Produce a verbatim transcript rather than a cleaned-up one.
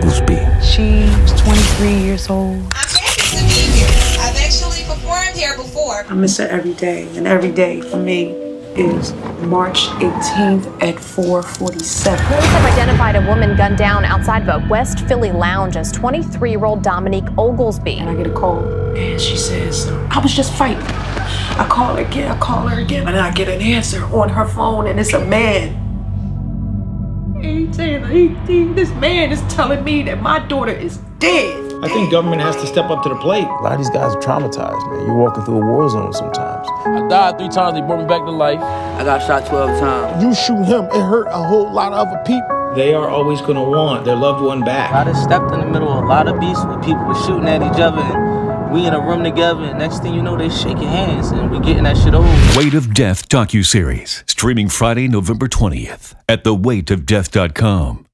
Oglesby. She was twenty-three years old. I'm happy to be here. I've actually performed here before. I miss her every day, and every day for me is March eighteenth at four forty-seven. Police have identified a woman gunned down outside of a West Philly lounge as twenty-three-year-old Dominique Oglesby. And I get a call, and she says, I was just fighting. I call her again, I call her again, and I get an answer on her phone, and it's a man. eighteen, eighteen, this man is telling me that my daughter is dead. I think government has to step up to the plate. A lot of these guys are traumatized, man. You're walking through a war zone sometimes. I died three times, they brought me back to life. I got shot twelve times. You shoot him, it hurt a whole lot of other people. They are always gonna want their loved one back. I just stepped in the middle of a lot of beefs where people were shooting at each other, and we in a room together, and next thing you know, they shaking hands, and we getting that shit over. Weight of Death docuseries, streaming Friday, November twentieth at the weight of death dot com.